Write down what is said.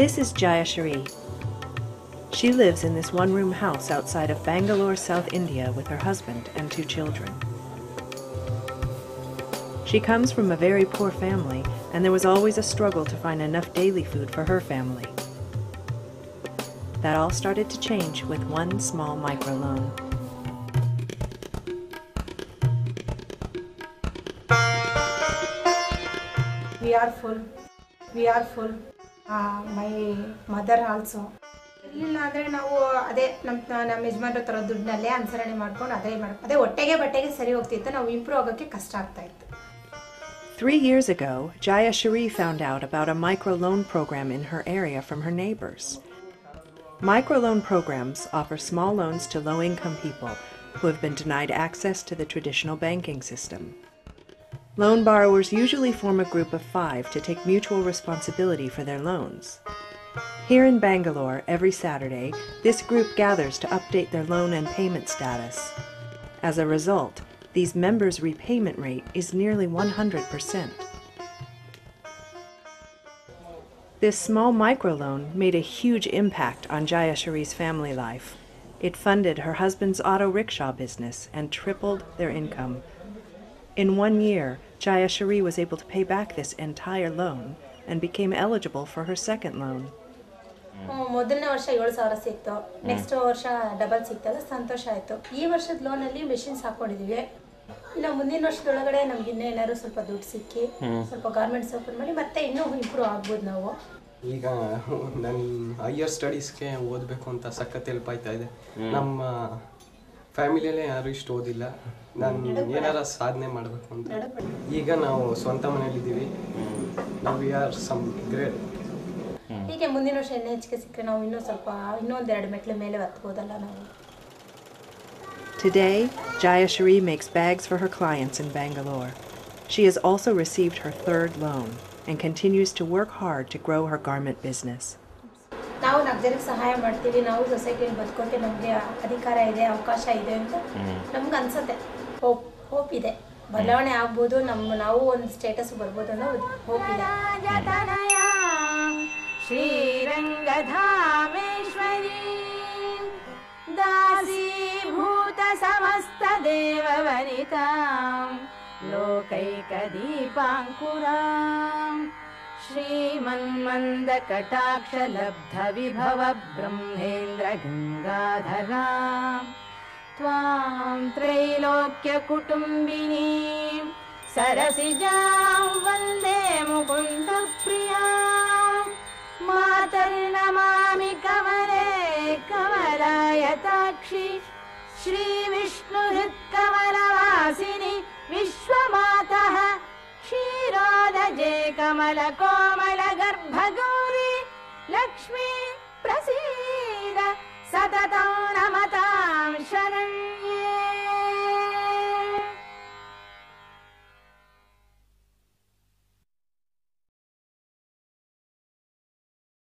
This is Jayashree. She lives in this one-room house outside of Bangalore, South India with her husband and 2 children. She comes from a very poor family, and there was always a struggle to find enough daily food for her family. That all started to change with one small microloan. We are full. My mother also. Three years ago, Jayashree found out about a microloan program in her area from her neighbors. Microloan programs offer small loans to low-income people who have been denied access to the traditional banking system. Loan borrowers usually form a group of 5 to take mutual responsibility for their loans. Here in Bangalore, every Saturday, this group gathers to update their loan and payment status. As a result, these members' repayment rate is nearly 100%. This small microloan made a huge impact on Jayashree's family life. It funded her husband's auto rickshaw business and tripled their income. In 1 year, Jayashree was able to pay back this entire loan and became eligible for her second loan. Next double We are some great. Today, Jayashree makes bags for her clients in Bangalore. She has also received her third loan and continues to work hard to grow her garment business. Devavanitam Lokaika Deepankuram Shri Manmanda Kataksha Labdha Vibhava Brahmendra Gangadharam Tvam Trailokya Kutumbini Sarasijam Vande Mukunda Priyam Matarnamami Kavare Kavaraya Takshi Shri Vishnu Hritkamalavasini Vishwamatah Kshirodaje Kamala Komala Garbhagori Lakshmi Prasida Satata